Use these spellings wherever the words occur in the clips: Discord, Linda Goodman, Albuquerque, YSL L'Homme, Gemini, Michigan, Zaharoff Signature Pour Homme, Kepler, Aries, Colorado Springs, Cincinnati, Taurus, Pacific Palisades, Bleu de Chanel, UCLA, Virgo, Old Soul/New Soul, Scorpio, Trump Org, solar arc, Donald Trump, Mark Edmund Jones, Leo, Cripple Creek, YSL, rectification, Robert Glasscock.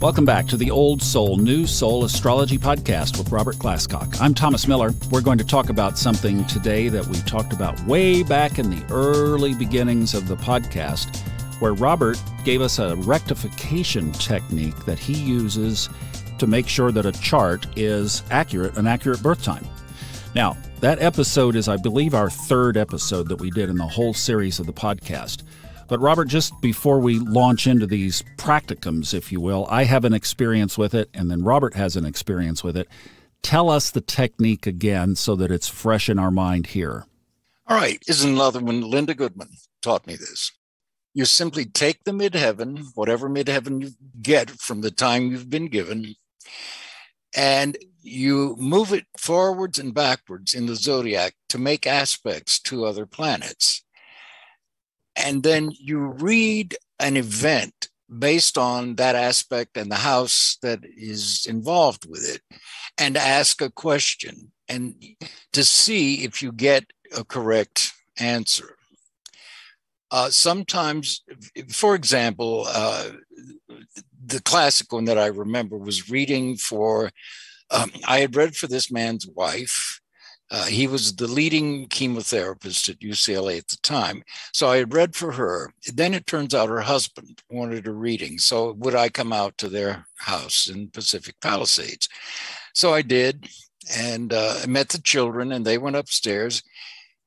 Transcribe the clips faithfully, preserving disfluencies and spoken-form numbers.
Welcome back to the Old Soul, New Soul Astrology Podcast with Robert Glasscock. I'm Thomas Miller. We're going to talk about something today that we talked about way back in the early beginnings of the podcast, where Robert gave us a rectification technique that he uses to make sure that a chart is accurate, an accurate birth time. Now, that episode is, I believe, our third episode that we did in the whole series of the podcast. But Robert, just before we launch into these practicums, if you will, I have an experience with it, and then Robert has an experience with it. Tell us the technique again so that it's fresh in our mind here. All right. Isn't another one, Linda Goodman taught me this. You simply take the mid-heaven, whatever mid-heaven you get from the time you've been given, and you move it forwards and backwards in the zodiac to make aspects to other planets. And then you read an event based on that aspect and the house that is involved with it, and ask a question and to see if you get a correct answer. Uh, sometimes, for example, uh, the classic one that I remember was reading for, um, I had read for this man's wife. Uh, he was the leading chemotherapist at U C L A at the time. So I had read for her. Then it turns out her husband wanted a reading. So would I come out to their house in Pacific Palisades? So I did, and uh, I met the children, and they went upstairs.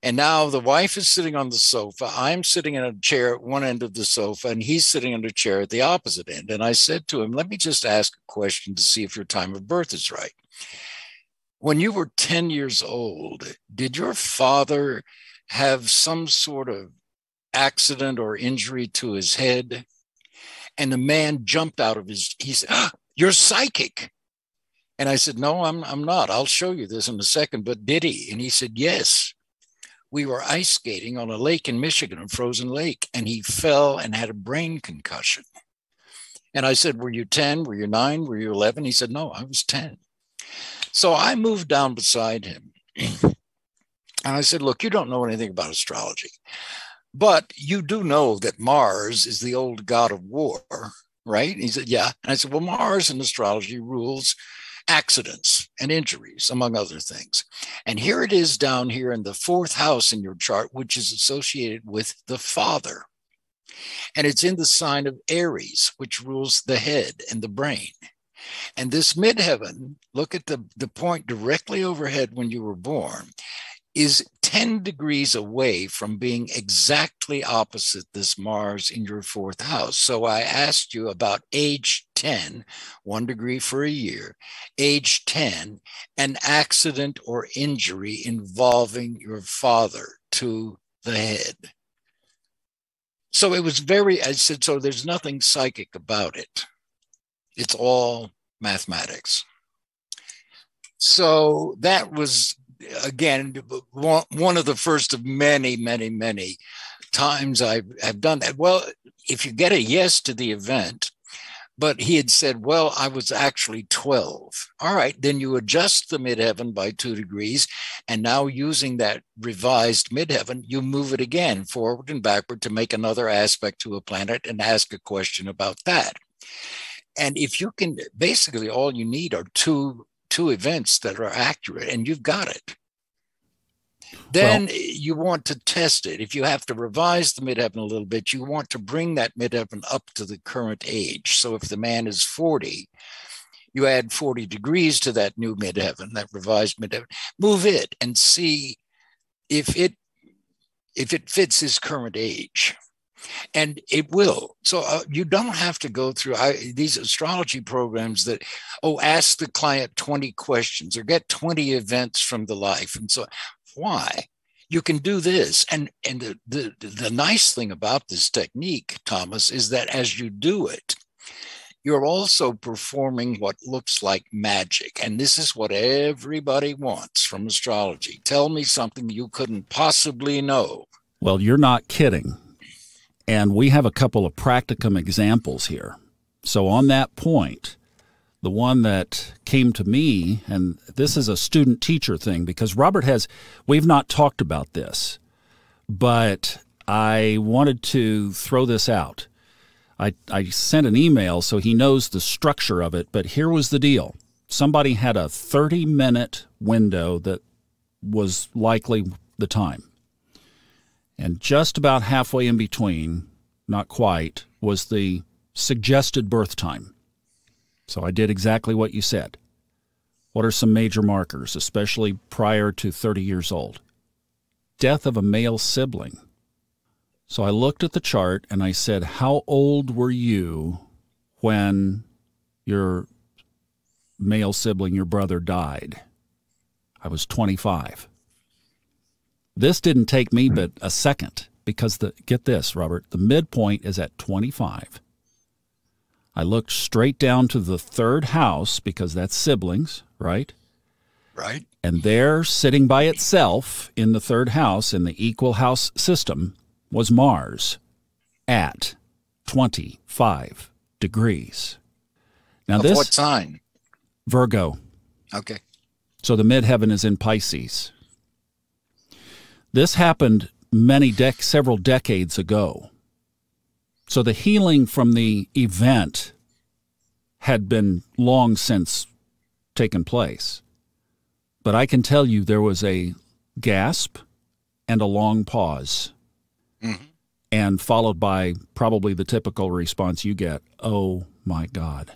And now the wife is sitting on the sofa. I'm sitting in a chair at one end of the sofa, and he's sitting in a chair at the opposite end. And I said to him, let me just ask a question to see if your time of birth is right. When you were ten years old, did your father have some sort of accident or injury to his head? And the man jumped out of his, he said, oh, you're psychic. And I said, no, I'm, I'm not. I'll show you this in a second. But did he? And he said, yes. We were ice skating on a lake in Michigan, a frozen lake, and he fell and had a brain concussion. And I said, were you ten? Were you nine? Were you eleven? He said, no, I was ten. So I moved down beside him, and I said, look, you don't know anything about astrology, but you do know that Mars is the old god of war, right? And he said, yeah. And I said, well, Mars in astrology rules accidents and injuries, among other things. And here it is down here in the fourth house in your chart, which is associated with the father. And it's in the sign of Aries, which rules the head and the brain. And this midheaven, look at the, the point directly overhead when you were born, is ten degrees away from being exactly opposite this Mars in your fourth house. So I asked you about age ten, one degree for a year, age ten, an accident or injury involving your father to the head. So it was very, I said, so there's nothing psychic about it. It's all mathematics. So that was, again, one of the first of many, many, many times I've, I've done that. Well, if you get a yes to the event, but he had said, well, I was actually twelve. All right, then you adjust the midheaven by two degrees. And now using that revised midheaven, you move it again forward and backward to make another aspect to a planet and ask a question about that. And if you can, basically all you need are two two events that are accurate, and you've got it. Then well, you want to test it. If you have to revise the midheaven a little bit, you want to bring that midheaven up to the current age. So if the man is forty, you add forty degrees to that new midheaven, that revised midheaven. Move it and see if it if it fits his current age. And it will. So uh, you don't have to go through I, these astrology programs that, oh, ask the client twenty questions or get twenty events from the life. And so why? You can do this. And, and the, the, the nice thing about this technique, Thomas, is that as you do it, you're also performing what looks like magic. And this is what everybody wants from astrology. Tell me something you couldn't possibly know. Well, you're not kidding. And we have a couple of practicum examples here. So on that point, the one that came to me, and this is a student-teacher thing, because Robert has, we've not talked about this, but I wanted to throw this out. I, I sent an email, so he knows the structure of it, but here was the deal. Somebody had a thirty-minute window that was likely the time. And just about halfway in between, not quite, was the suggested birth time. So I did exactly what you said. What are some major markers, especially prior to thirty years old? Death of a male sibling. So I looked at the chart and I said, how old were you when your male sibling, your brother, died? I was twenty-five. This didn't take me but a second because, the get this, Robert, the midpoint is at twenty-five. I looked straight down to the third house because that's siblings, right? Right. And there, sitting by itself in the third house in the equal house system, was Mars at twenty-five degrees. Now of this, what sign? Virgo. Okay. So the Mid-Heaven is in Pisces. This happened many dec several decades ago. So the healing from the event had been long since taken place. But I can tell you there was a gasp and a long pause, mm-hmm. and followed by probably the typical response you get, oh, my God.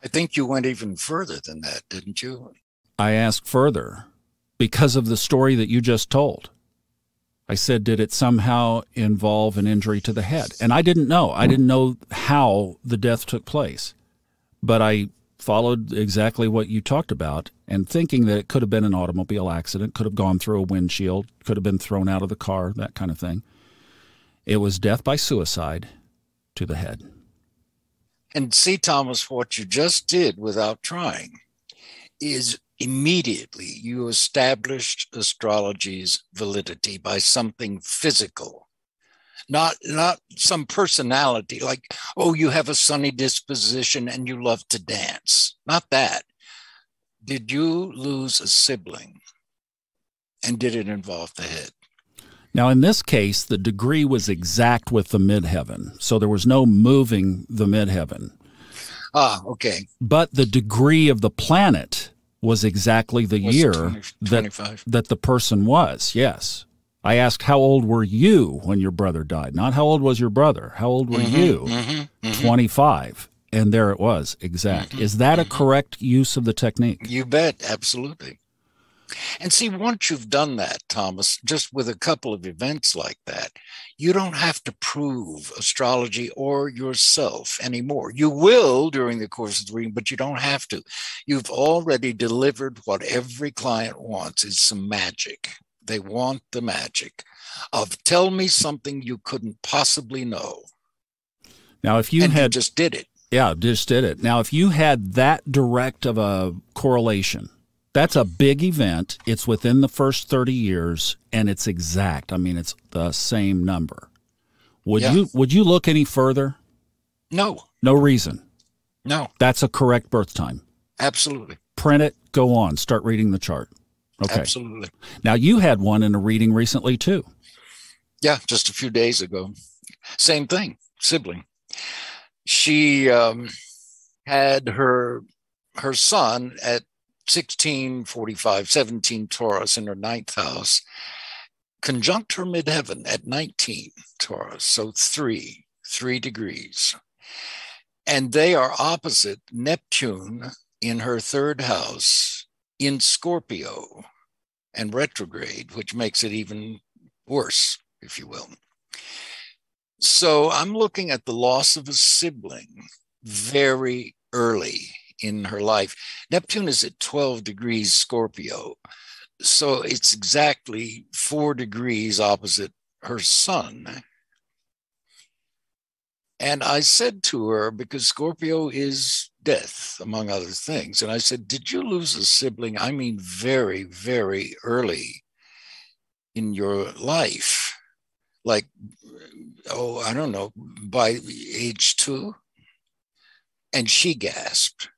I think you went even further than that, didn't you? I asked further because of the story that you just told. I said, did it somehow involve an injury to the head? And I didn't know. I didn't know how the death took place. But I followed exactly what you talked about, and thinking that it could have been an automobile accident, could have gone through a windshield, could have been thrown out of the car, that kind of thing. It was death by suicide to the head. And see, Thomas, what you just did without trying is immediately you established astrology's validity by something physical, not not some personality like, oh, you have a sunny disposition and you love to dance. Not that. Did you lose a sibling? And did it involve the head? Now, in this case, the degree was exact with the Midheaven, so there was no moving the Midheaven. Ah, okay. But the degree of the planet was exactly the was year twenty, that, that the person was, yes. I asked, how old were you when your brother died? Not how old was your brother. How old were mm-hmm, you? Mm-hmm, mm-hmm. twenty-five. And there it was, exact. Mm-hmm, Is that mm-hmm. a correct use of the technique? You bet, absolutely. And see, once you've done that, Thomas, just with a couple of events like that, you don't have to prove astrology or yourself anymore. You will during the course of the reading, but you don't have to. You've already delivered what every client wants, is some magic. They want the magic of tell me something you couldn't possibly know. Now, if you and had you just did it. Yeah, just did it. Now, if you had that direct of a correlation, that's a big event. It's within the first thirty years, and it's exact. I mean, it's the same number. Would yeah. you would you look any further? No. No reason. No. That's a correct birth time. Absolutely. Print it, go on, start reading the chart. Okay. Absolutely. Now, you had one in a reading recently, too. Yeah, just a few days ago. Same thing, sibling. She um, had her her son at sixteen forty-five, seventeen Taurus in her ninth house, conjunct her Midheaven at nineteen Taurus, so three, three degrees. And they are opposite Neptune in her third house in Scorpio and retrograde, which makes it even worse, if you will. So I'm looking at the loss of a sibling very early in her life. Neptune is at twelve degrees Scorpio, so it's exactly four degrees opposite her sun. And I said to her, because Scorpio is death, among other things, and I said, did you lose a sibling? I mean, very, very early in your life, like, oh, I don't know, by age two? And she gasped.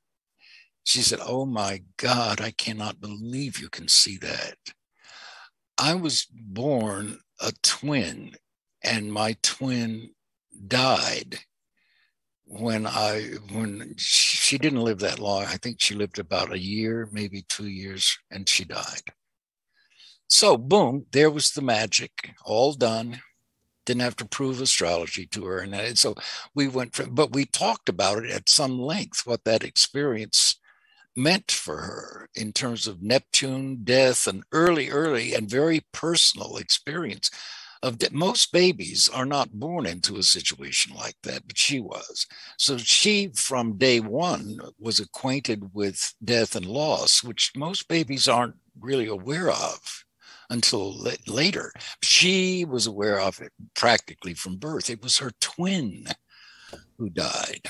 She said, oh, my God, I cannot believe you can see that. I was born a twin, and my twin died when I, when she, she didn't live that long. I think she lived about a year, maybe two years, and she died. So boom, there was the magic all done. Didn't have to prove astrology to her. And so we went, from, but we talked about it at some length, what that experience meant for her in terms of Neptune, death, an early, early and very personal experience of death. Most babies are not born into a situation like that, but she was. So she, from day one, was acquainted with death and loss, which most babies aren't really aware of until later. She was aware of it practically from birth. It was her twin who died.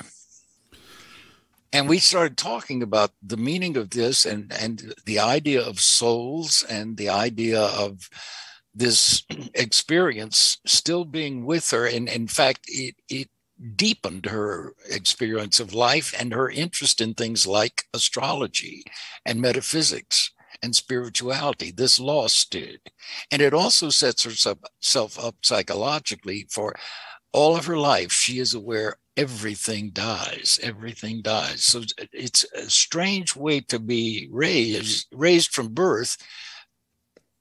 And we started talking about the meaning of this and, and the idea of souls and the idea of this experience still being with her. And in fact, it, it deepened her experience of life and her interest in things like astrology and metaphysics and spirituality. This loss did. And it also sets herself up psychologically for all of her life. She is aware everything dies, everything dies. So it's a strange way to be raised, raised from birth,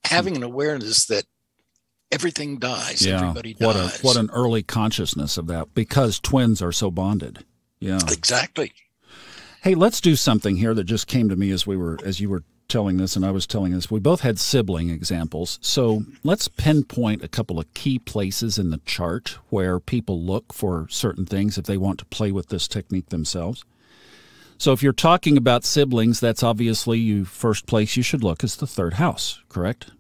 having an awareness that everything dies, yeah. everybody dies. What, a, what an early consciousness of that, because twins are so bonded. Yeah, exactly. Hey, let's do something here that just came to me as we were, as you were telling this and I was telling this. We both had sibling examples, so let's pinpoint a couple of key places in the chart where people look for certain things if they want to play with this technique themselves. So if you're talking about siblings, that's obviously you first place you should look is the third house, correct?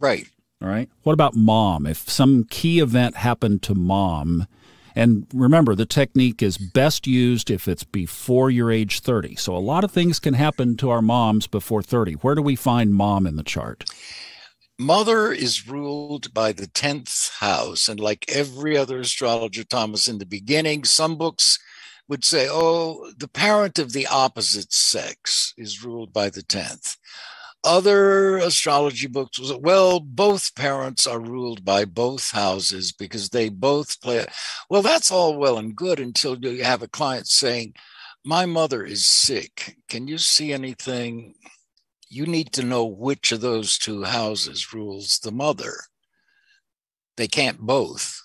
Right. All right. What about mom? If some key event happened to mom, and remember, the technique is best used if it's before your age thirty. So a lot of things can happen to our moms before thirty. Where do we find mom in the chart? Mother is ruled by the tenth house. And like every other astrologer, Thomas, in the beginning, some books would say, oh, the parent of the opposite sex is ruled by the tenth. Other astrology books was, well, both parents are ruled by both houses because they both play. Well, that's all well and good until you have a client saying, my mother is sick. Can you see anything? You need to know which of those two houses rules the mother. They can't both.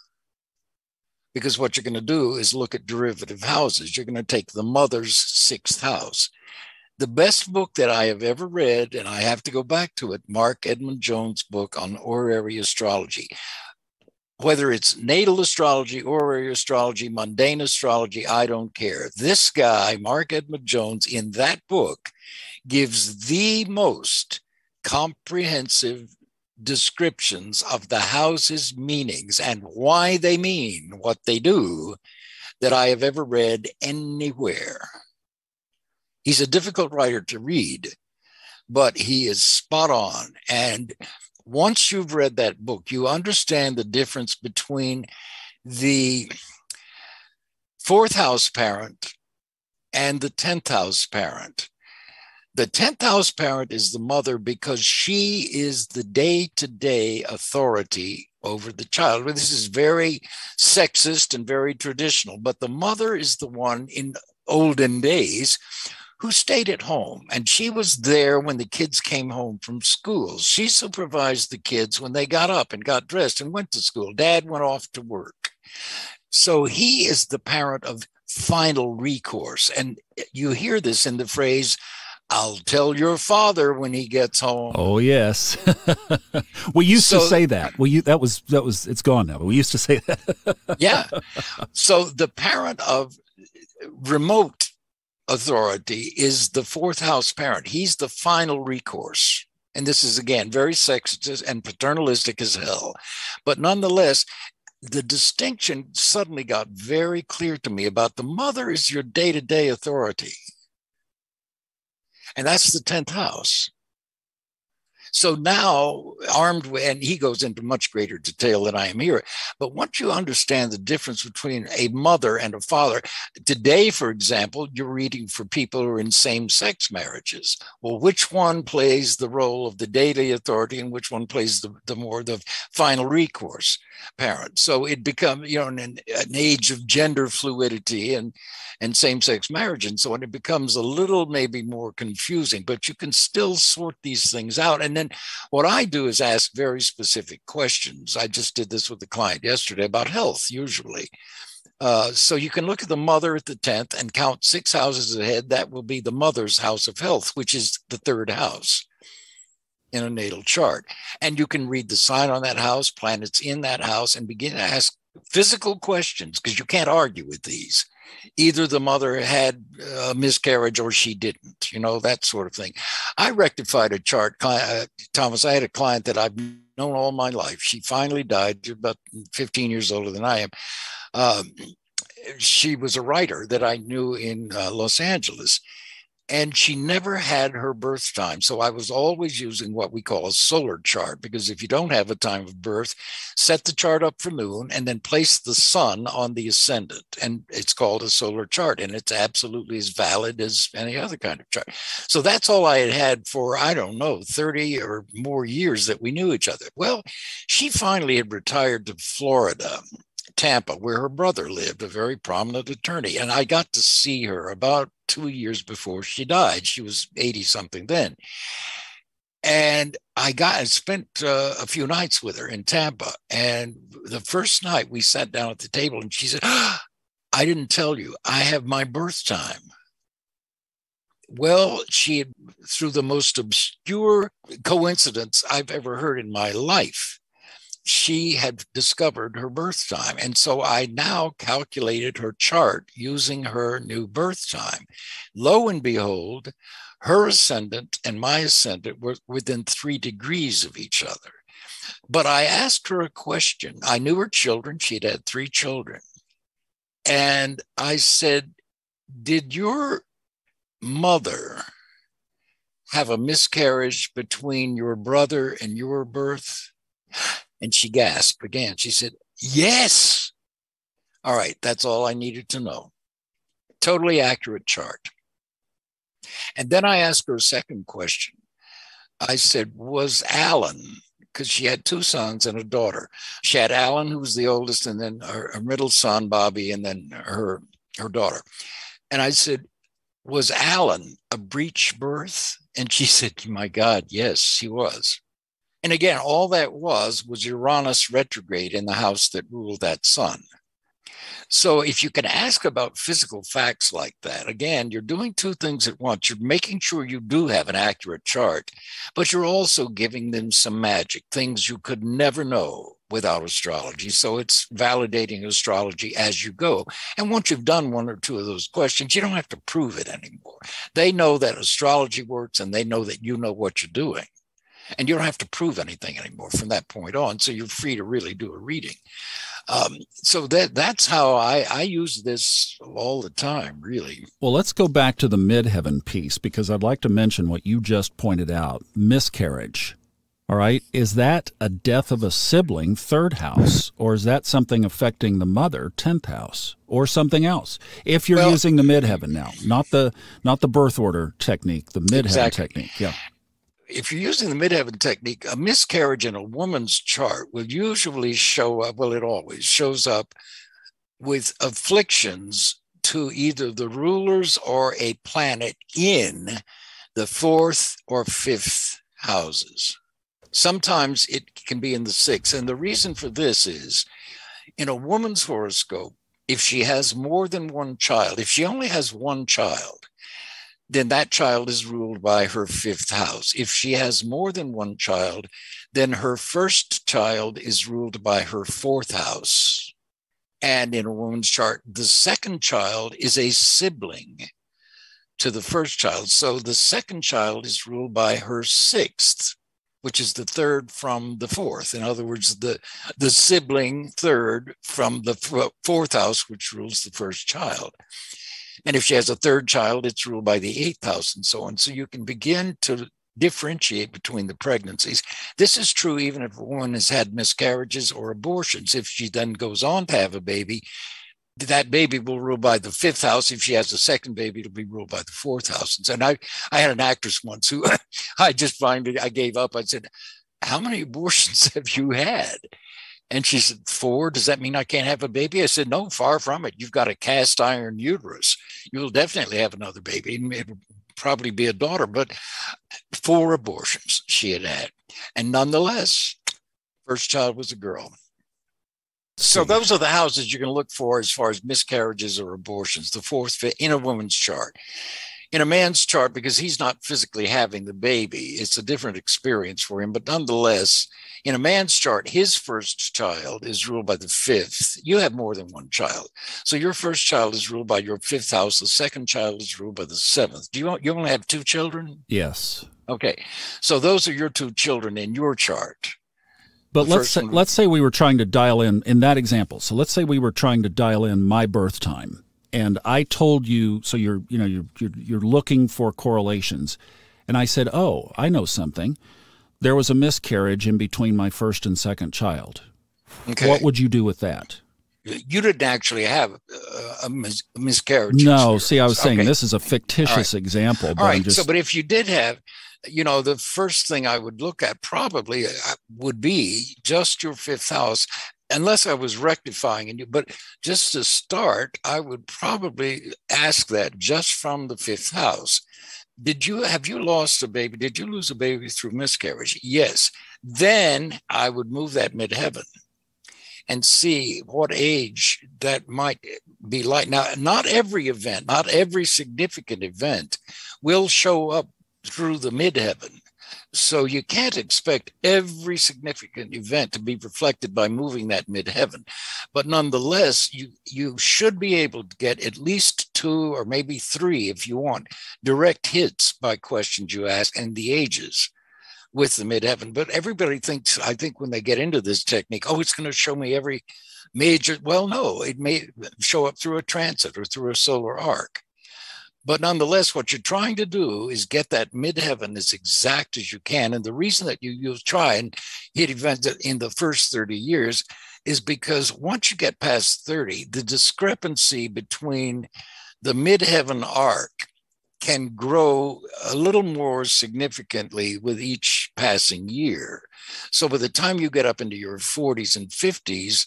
Because what you're going to do is look at derivative houses. You're going to take the mother's sixth house. The best book that I have ever read, and I have to go back to it, Mark Edmund Jones' book on horary astrology. Whether it's natal astrology, horary astrology, mundane astrology, I don't care. This guy, Mark Edmund Jones, in that book gives the most comprehensive descriptions of the house's meanings and why they mean what they do that I have ever read anywhere. He's a difficult writer to read, but he is spot on. And once you've read that book, you understand the difference between the fourth house parent and the tenth house parent. The tenth house parent is the mother because she is the day-to-day authority over the child. This is very sexist and very traditional, but the mother is the one in olden days who stayed at home, and she was there when the kids came home from school. She supervised the kids when they got up and got dressed and went to school. Dad went off to work. So he is the parent of final recourse. And you hear this in the phrase, I'll tell your father when he gets home. Oh, yes. We used so, to say that. We, that was, that was, it's gone now, but we used to say that. Yeah. So the parent of remote authority is the fourth house parent. He's the final recourse. And this is, again, very sexist and paternalistic as hell. But nonetheless, the distinction suddenly got very clear to me about the mother is your day-to-day authority. And that's the tenth house. So now armed with, and he goes into much greater detail than I am here, but once you understand the difference between a mother and a father, today, for example, you're reading for people who are in same-sex marriages. Well, which one plays the role of the daily authority and which one plays the, the more the final recourse parent? So it becomes, you know, an, an age of gender fluidity and, and same-sex marriage and so on. It becomes a little maybe more confusing, but you can still sort these things out. And then what I do is ask very specific questions. I just did this with a client yesterday about health, usually. Uh, so you can look at the mother at the tenth and count six houses ahead. That will be the mother's house of health, which is the third house in a natal chart. And you can read the sign on that house, planets in that house, and begin to ask physical questions, because you can't argue with these. Either the mother had a miscarriage or she didn't, you know, that sort of thing. I rectified a chart, uh, Thomas. I had a client that I've known all my life. She finally died, about fifteen years older than I am. Um, she was a writer that I knew in uh, Los Angeles, and she never had her birth time. So I was always using what we call a solar chart, because if you don't have a time of birth, set the chart up for noon and then place the sun on the ascendant. And it's called a solar chart, and it's absolutely as valid as any other kind of chart. So that's all I had had for, I don't know, thirty or more years that we knew each other. Well, she finally had retired to Florida, Tampa, where her brother lived, a very prominent attorney. And I got to see her about two years before she died. She was eighty something then. And I got I spent uh, a few nights with her in Tampa. And the first night we sat down at the table and she said, oh, I didn't tell you, I have my birth time. Well, she had, through the most obscure coincidence I've ever heard in my life, she had discovered her birth time. And so I now calculated her chart using her new birth time. Lo and behold, her ascendant and my ascendant were within three degrees of each other. But I asked her a question. I knew her children. She'd had three children. And I said, did your mother have a miscarriage between your brother and your birth? And she gasped again. She said, yes. All right, that's all I needed to know. Totally accurate chart. And then I asked her a second question. I said, was Alan, because she had two sons and a daughter. She had Alan, who was the oldest, and then her, her middle son, Bobby, and then her, her daughter. And I said, was Alan a breech birth? And she said, my God, yes, he was. And again, all that was was Uranus retrograde in the house that ruled that sun. So if you can ask about physical facts like that, again, you're doing two things at once. You're making sure you do have an accurate chart, but you're also giving them some magic, things you could never know without astrology. So it's validating astrology as you go. And once you've done one or two of those questions, you don't have to prove it anymore. They know that astrology works, and they know that you know what you're doing. And you don't have to prove anything anymore from that point on. So you're free to really do a reading. Um, so that that's how I, I use this all the time, really. Well, let's go back to the Mid-Heaven piece, because I'd like to mention what you just pointed out, miscarriage. All right. Is that a death of a sibling, third house, or is that something affecting the mother, tenth house, or something else? If you're well, using the Mid-Heaven now, not the, not the birth order technique, the Mid-Heaven exactly. technique. Yeah. If you're using the Mid-Heaven technique, a miscarriage in a woman's chart will usually show up, well, it always shows up with afflictions to either the rulers or a planet in the fourth or fifth houses. Sometimes it can be in the sixth. And the reason for this is, in a woman's horoscope, if she has more than one child, if she only has one child, then that child is ruled by her fifth house. If she has more than one child, then her first child is ruled by her fourth house. And in a woman's chart, the second child is a sibling to the first child. So the second child is ruled by her sixth, which is the third from the fourth. In other words, the, the sibling third from the fourth house, which rules the first child. And if she has a third child, it's ruled by the eighth house and so on. So you can begin to differentiate between the pregnancies. This is true even if a woman has had miscarriages or abortions. If she then goes on to have a baby, that baby will rule by the fifth house. If she has a second baby, it'll be ruled by the fourth house. And I, I had an actress once who I just finally, I gave up. I said, how many abortions have you had? And she said, four. Does that mean I can't have a baby? I said, no, far from it. You've got a cast iron uterus. You'll definitely have another baby. And it'll probably be a daughter, but four abortions she had had. And nonetheless, first child was a girl. So those are the houses you can look for as far as miscarriages or abortions, the fourth fit in a woman's chart. In a man's chart, because he's not physically having the baby, it's a different experience for him. But nonetheless, in a man's chart, his first child is ruled by the fifth. You have more than one child. So your first child is ruled by your fifth house. The second child is ruled by the seventh. Do you, you only have two children? Yes. Okay. So those are your two children in your chart. But let's say, let's say we were trying to dial in, in that example, so let's say we were trying to dial in my birth time, and I told you, so you're, you know, you're, you're, you're looking for correlations, and I said, oh, I know something. There was a miscarriage in between my first and second child. Okay. What would you do with that? You didn't actually have uh, a, mis a miscarriage. No, experience. See, I was saying okay. This is a fictitious right. example. But All right, just... so, but if you did have... You know, the first thing I would look at probably would be just your fifth house, unless I was rectifying it. But just to start, I would probably ask that just from the fifth house. Did you, have you lost a baby? Did you lose a baby through miscarriage? Yes. Then I would move that mid-heaven and see what age that might be like. Now, not every event, not every significant event will show up through the midheaven. So you can't expect every significant event to be reflected by moving that midheaven. But nonetheless, you, you should be able to get at least two or maybe three, if you want, direct hits by questions you ask and the ages with the midheaven. But everybody thinks, I think when they get into this technique, oh, it's going to show me every major. Well, no, it may show up through a transit or through a solar arc. But nonetheless, what you're trying to do is get that midheaven as exact as you can. And the reason that you, you'll try and hit events in the first thirty years is because once you get past thirty, the discrepancy between the midheaven arc can grow a little more significantly with each passing year. So by the time you get up into your forties and fifties,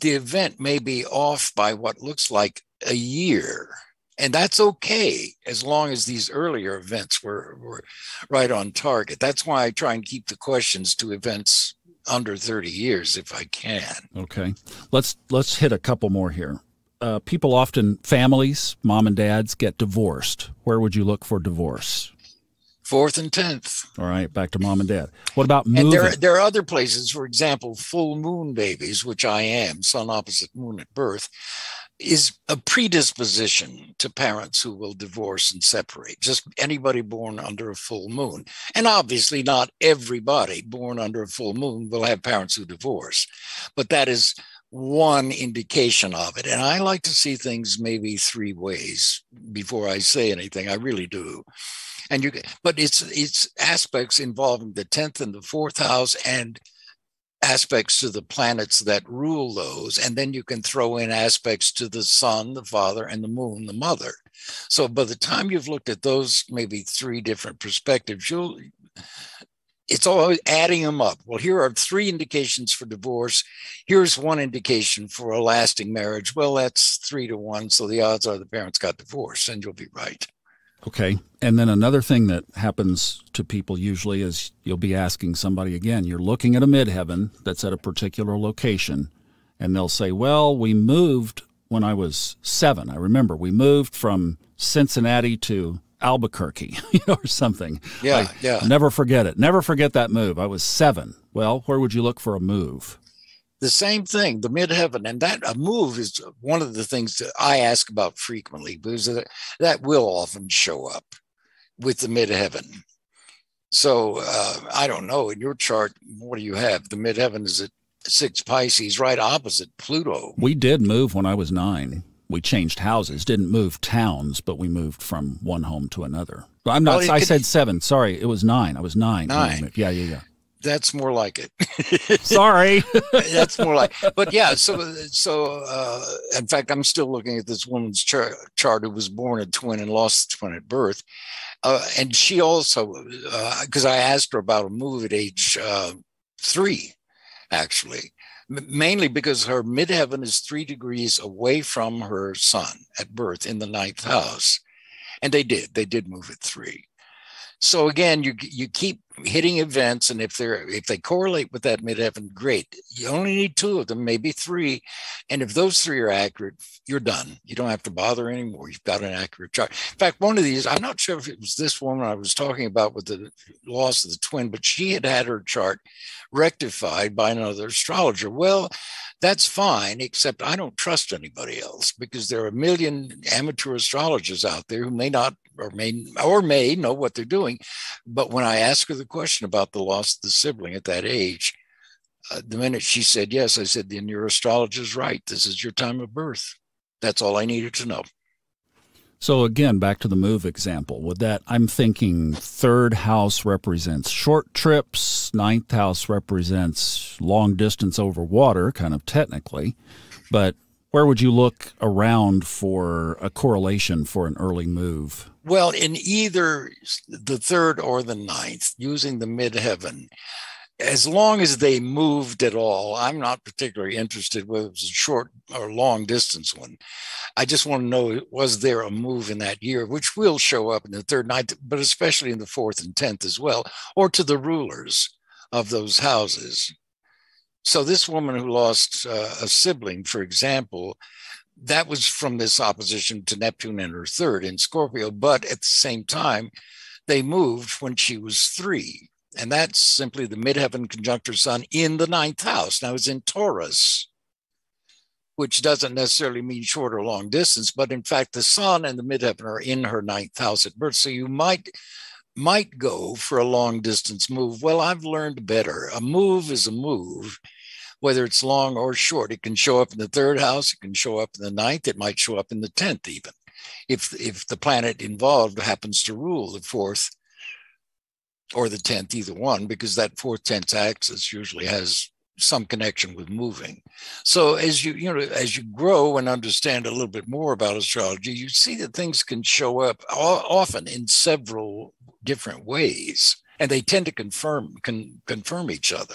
the event may be off by what looks like a year. And that's okay, as long as these earlier events were, were right on target. That's why I try and keep the questions to events under thirty years if I can. Okay. Let's, let's hit a couple more here. Uh, people often, families, mom and dads, get divorced. Where would you look for divorce? Fourth and tenth. All right, back to mom and dad. What about moving? And there, there are other places, for example, full moon babies, which I am, sun opposite moon at birth, is a predisposition to parents who will divorce and separate, just anybody born under a full moon. And obviously not everybody born under a full moon will have parents who divorce, but that is one indication of it. And I like to see things maybe three ways before I say anything. I really do. And you, but it's, it's aspects involving the tenth and the fourth house and aspects to the planets that rule those, and then you can throw in aspects to the sun, the father, and the moon, the mother. So by the time you've looked at those maybe three different perspectives, you'll, it's always adding them up. Well, here are three indications for divorce. Here's one indication for a lasting marriage. Well, that's three to one, so the odds are the parents got divorced, and you'll be right. Okay. And then another thing that happens to people usually is you'll be asking somebody again, you're looking at a midheaven that's at a particular location, and they'll say, well, we moved when I was seven. I remember we moved from Cincinnati to Albuquerque you know, or something. Yeah, like, yeah. Never forget it. Never forget that move. I was seven. Well, where would you look for a move? The same thing, the midheaven, and that a move is one of the things that I ask about frequently, because that will often show up with the midheaven. So uh, I don't know, in your chart, what do you have? The midheaven is at six Pisces, right opposite Pluto. We did move when I was nine. we changed houses, didn't move towns, but we moved from one home to another. I'm not, well, I said seven. Sorry, it was nine. I was nine. Nine. Yeah, yeah, yeah. That's more like it. Sorry. That's more like, but yeah. So, so, uh, in fact, I'm still looking at this woman's char chart who was born a twin and lost a twin at birth. Uh, and she also, uh, cause I asked her about a move at age, uh, three, actually, M mainly because her midheaven is three degrees away from her son at birth in the ninth house. And they did, they did move at three. So again, you you keep hitting events, and if they're if they correlate with that midheaven, great. You only need two of them, maybe three, and if those three are accurate, you're done. You don't have to bother anymore. You've got an accurate chart. In fact, one of these, I'm not sure if it was this woman I was talking about with the loss of the twin, but she had had her chart rectified by another astrologer. Well, that's fine, except I don't trust anybody else, because there are a million amateur astrologers out there who may not or may or may know what they're doing. But when I asked her the question about the loss of the sibling at that age, uh, the minute she said yes, I said, then your astrologer's right. This is your time of birth. That's all I needed to know. So again, back to the move example. With that, I'm thinking third house represents short trips, ninth house represents long distance over water, kind of technically. But where would you look around for a correlation for an early move? Well, in either the third or the ninth, using the midheaven. As long as they moved at all, I'm not particularly interested whether it was a short or long distance one. I just want to know, was there a move in that year, which will show up in the third, ninth, but especially in the fourth and tenth as well, or to the rulers of those houses. So this woman who lost uh, a sibling, for example, that was from this opposition to Neptune and her third in Scorpio, but at the same time, they moved when she was three. And that's simply the midheaven conjunct her sun in the ninth house. Now it's in Taurus, which doesn't necessarily mean short or long distance, but in fact, the sun and the midheaven are in her ninth house at birth. So you might, might go for a long distance move. Well, I've learned better. A move is a move, whether it's long or short. It can show up in the third house. It can show up in the ninth. It might show up in the tenth even, if, if the planet involved happens to rule the fourth or the tenth, either one, because that fourth tenth axis usually has some connection with moving. So as you you know as you grow and understand a little bit more about astrology, you see that things can show up often in several different ways, and they tend to confirm can confirm each other.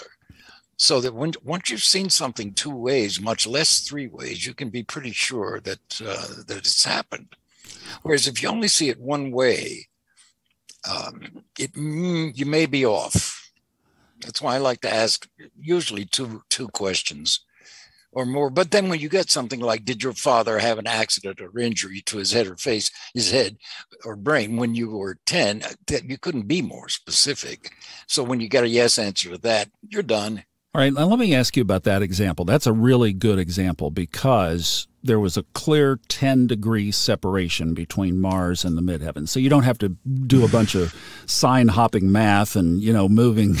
So that when once you've seen something two ways, much less three ways, you can be pretty sure that uh, that it's happened. Whereas if you only see it one way, Um, it mm, you may be off. That's why I like to ask usually two two questions or more. But then when you get something like, did your father have an accident or injury to his head or face, his head or brain when you were ten, that you couldn't be more specific. So when you get a yes answer to that, you're done. All right, now let me ask you about that example. That's a really good example, because there was a clear ten degree separation between Mars and the midheaven. So you don't have to do a bunch of sign hopping math and, you know, moving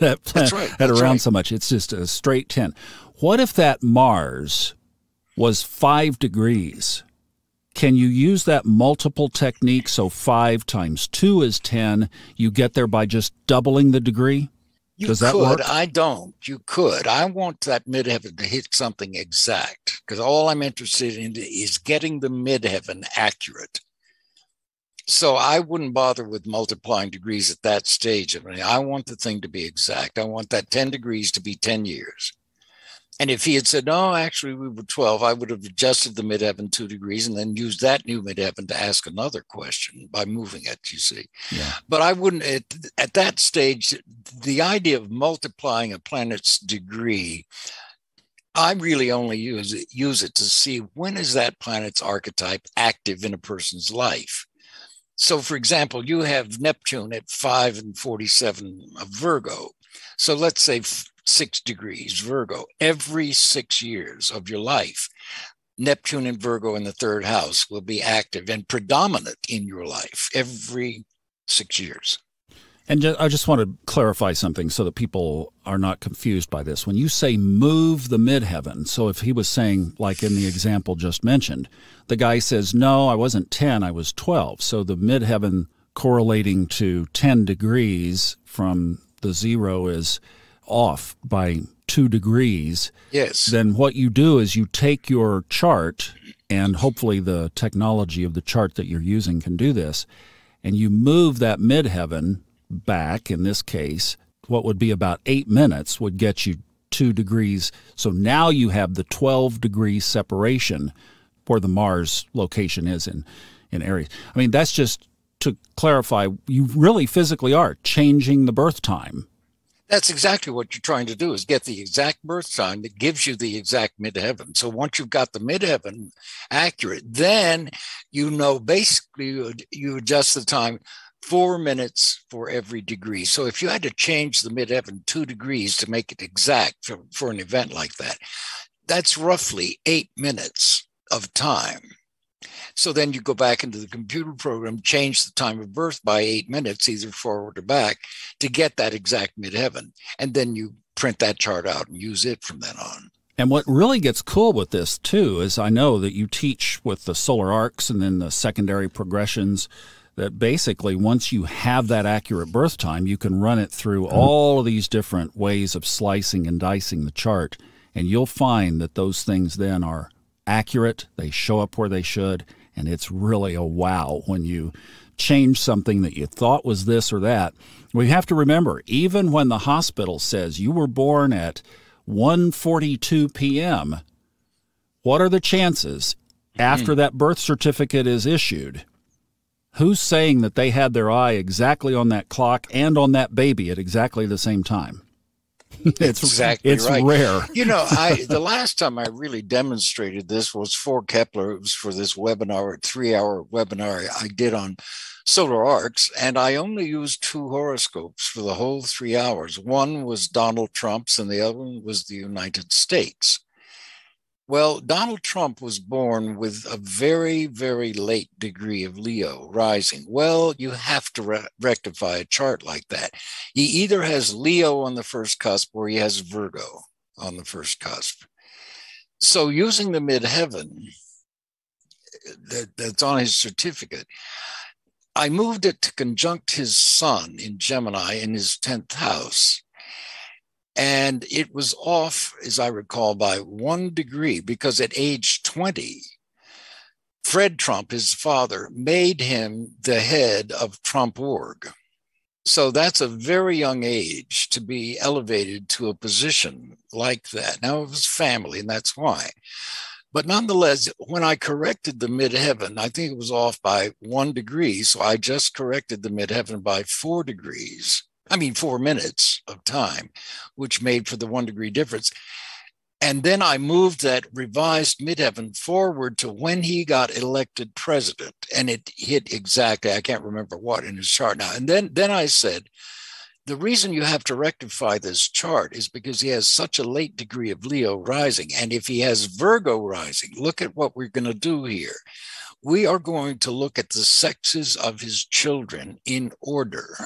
that planet right, that around right. so much. It's just a straight ten. What if that Mars was five degrees? Can you use that multiple technique? So five times two is ten. You get there by just doubling the degree. You Does that could. Work? I don't. You could. I want that midheaven to hit something exact, because all I'm interested in is getting the midheaven accurate. So I wouldn't bother with multiplying degrees at that stage. I mean, I want the thing to be exact. I want that ten degrees to be ten years. And if he had said, no, actually we were twelve, I would have adjusted the midheaven two degrees and then used that new midheaven to ask another question by moving it, you see. Yeah. But I wouldn't, at, at that stage, the idea of multiplying a planet's degree, I really only use it, use it to see when is that planet's archetype active in a person's life. So for example, you have Neptune at five and forty-seven of Virgo. So let's say six degrees Virgo every six years of your life. Neptune and Virgo in the third house will be active and predominant in your life every six years. And ju I just want to clarify something so that people are not confused by this. When you say move the midheaven, so if he was saying, like in the example just mentioned, the guy says, no, I wasn't ten, I was twelve. So the midheaven correlating to ten degrees from the zero is off by two degrees. Yes. Then what you do is you take your chart, and hopefully the technology of the chart that you're using can do this, and you move that midheaven back. In this case, what would be about eight minutes would get you two degrees. So now you have the twelve degree separation where the Mars location is in, in Aries. I mean, that's just to clarify, you really physically are changing the birth time. That's exactly what you're trying to do, is get the exact birth time that gives you the exact midheaven. So once you've got the midheaven accurate, then you know basically you, you adjust the time four minutes for every degree. So if you had to change the midheaven two degrees to make it exact for, for an event like that, that's roughly eight minutes of time. So then you go back into the computer program, change the time of birth by eight minutes, either forward or back, to get that exact midheaven. And then you print that chart out and use it from then on. And what really gets cool with this, too, is I know that you teach with the solar arcs and then the secondary progressions, that basically once you have that accurate birth time, you can run it through all of these different ways of slicing and dicing the chart, and you'll find that those things then are accurate, they show up where they should, and it's really a wow when you change something that you thought was this or that. We have to remember, even when the hospital says you were born at one forty-two p m, what are the chances after that birth certificate is issued? Who's saying that they had their eye exactly on that clock and on that baby at exactly the same time? It's exactly it's right. Rare. You know, I the last time I really demonstrated this was for Kepler. It was for this webinar, three hour webinar I did on solar arcs, and I only used two horoscopes for the whole three hours. One was Donald Trump's, and the other one was the United States. Well, Donald Trump was born with a very, very late degree of Leo rising. Well, you have to re rectify a chart like that. He either has Leo on the first cusp or he has Virgo on the first cusp. So using the midheaven that, that's on his certificate, I moved it to conjunct his sun in Gemini in his tenth house. And it was off, as I recall, by one degree, because at age twenty, Fred Trump, his father, made him the head of Trump Org. So that's a very young age to be elevated to a position like that. Now, it was family, and that's why. But nonetheless, when I corrected the midheaven, I think it was off by one degree. So I just corrected the midheaven by four degrees. I mean, four minutes of time, which made for the one degree difference. And then I moved that revised midheaven forward to when he got elected president. And it hit exactly, I can't remember what in his chart now. And then, then I said, the reason you have to rectify this chart is because he has such a late degree of Leo rising. And if he has Virgo rising, look at what we're going to do here. We are going to look at the sexes of his children in order.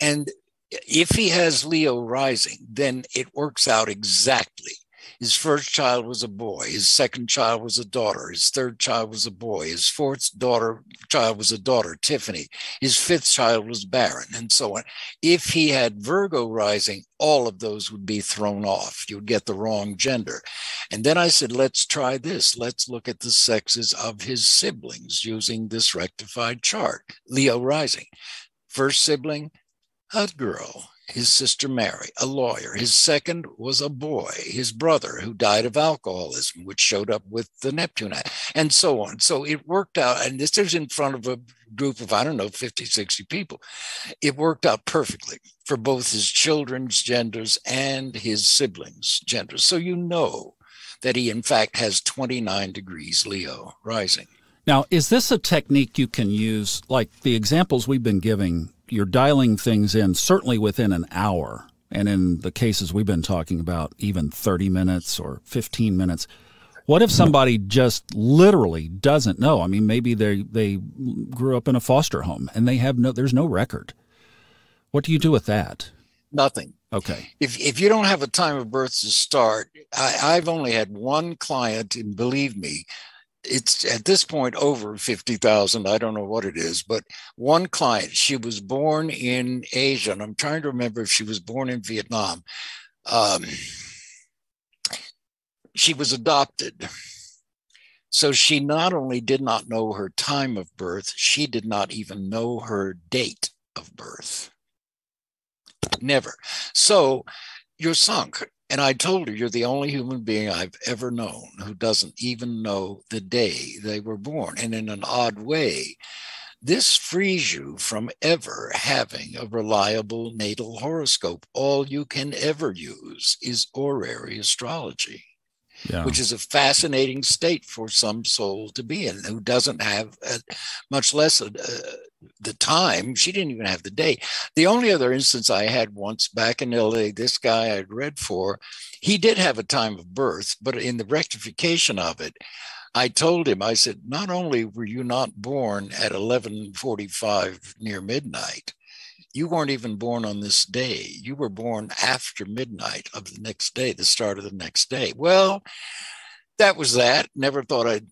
And if he has Leo rising, then it works out exactly. His first child was a boy. His second child was a daughter. His third child was a boy. His fourth daughter child was a daughter, Tiffany. His fifth child was Baron, and so on. If he had Virgo rising, all of those would be thrown off. You'd get the wrong gender. And then I said, let's try this. Let's look at the sexes of his siblings using this rectified chart, Leo rising. First sibling, a girl, his sister Mary, a lawyer. His second was a boy, his brother, who died of alcoholism, which showed up with the Neptune, and so on. So it worked out, and this is in front of a group of, I don't know, fifty, sixty people. It worked out perfectly for both his children's genders and his siblings' genders. So you know that he, in fact, has twenty-nine degrees Leo rising. Now, is this a technique you can use, like the examples we've been giving? You're dialing things in certainly within an hour. And in the cases we've been talking about, even thirty minutes or fifteen minutes. What if somebody just literally doesn't know? I mean, maybe they they grew up in a foster home and they have no, there's no record. What do you do with that? Nothing. Okay. If, if you don't have a time of birth to start, I, I've only had one client, and believe me, it's at this point over fifty thousand. I don't know what it is, but one client, she was born in Asia, and I'm trying to remember if she was born in Vietnam. Um, she was adopted. So she not only did not know her time of birth, she did not even know her date of birth. Never. So you're sunk. And I told her, you're the only human being I've ever known who doesn't even know the day they were born. And in an odd way, this frees you from ever having a reliable natal horoscope. All you can ever use is orary astrology. Yeah. Which is a fascinating state for some soul to be in who doesn't have uh, much less uh, the time. She didn't even have the day. The only other instance I had once back in L A, this guy I'd read for, he did have a time of birth, but in the rectification of it, I told him, I said, not only were you not born at eleven forty-five near midnight, you weren't even born on this day. You were born after midnight of the next day, the start of the next day. Well, that was that. Never thought I'd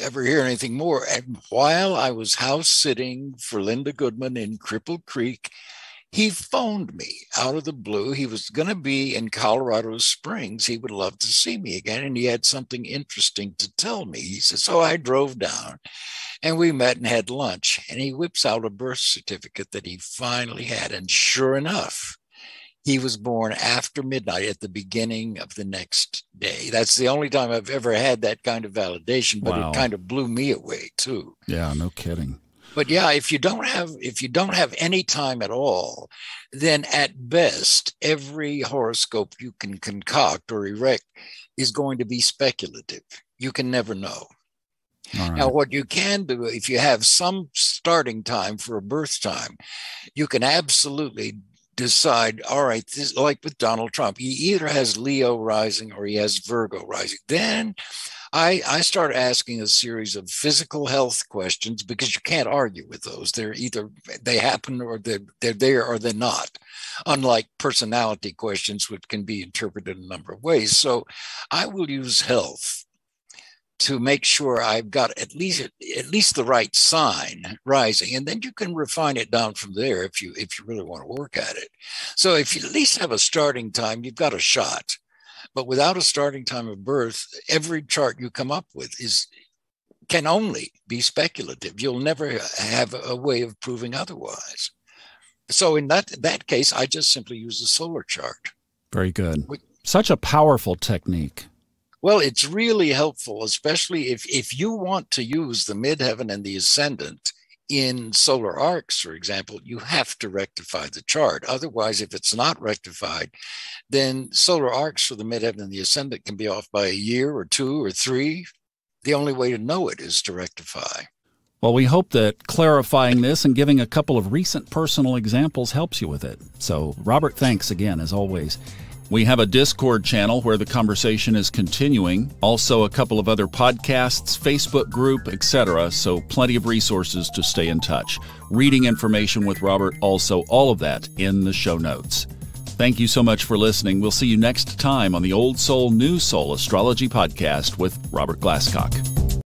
ever hear anything more. And while I was house sitting for Linda Goodman in Cripple Creek, he phoned me out of the blue. He was going to be in Colorado Springs. He would love to see me again. And he had something interesting to tell me. He said, so I drove down and we met and had lunch. And he whips out a birth certificate that he finally had. And sure enough, he was born after midnight at the beginning of the next day. That's the only time I've ever had that kind of validation, but wow. It kind of blew me away too. Yeah, no kidding. But yeah, if you don't have if you don't have any time at all, then at best every horoscope you can concoct or erect is going to be speculative. You can never know. All right. Now, what you can do if you have some starting time for a birth time, you can absolutely decide, all right, this, like with Donald Trump, he either has Leo rising or he has Virgo rising. Then I, I start asking a series of physical health questions because you can't argue with those. They're either they happen or they're, they're there or they're not, unlike personality questions, which can be interpreted a number of ways. So I will use health to make sure I've got at least at least the right sign rising. And then you can refine it down from there if you if you really want to work at it. So if you at least have a starting time, you've got a shot. But without a starting time of birth, every chart you come up with is can only be speculative. You'll never have a way of proving otherwise. So in that, that case, I just simply use the solar chart. Very good. Which, such a powerful technique. Well, it's really helpful, especially if, if you want to use the mid-heaven and the ascendant in solar arcs, for example. You have to rectify the chart. Otherwise, if it's not rectified, then solar arcs for the midheaven and the ascendant can be off by a year or two or three. The only way to know it is to rectify. Well, we hope that clarifying this and giving a couple of recent personal examples helps you with it. So, Robert, thanks again, as always. We have a Discord channel where the conversation is continuing, also a couple of other podcasts, Facebook group, et cetera, so plenty of resources to stay in touch. Reading information with Robert, also all of that in the show notes. Thank you so much for listening. We'll see you next time on the Old Soul, New Soul Astrology Podcast with Robert Glasscock.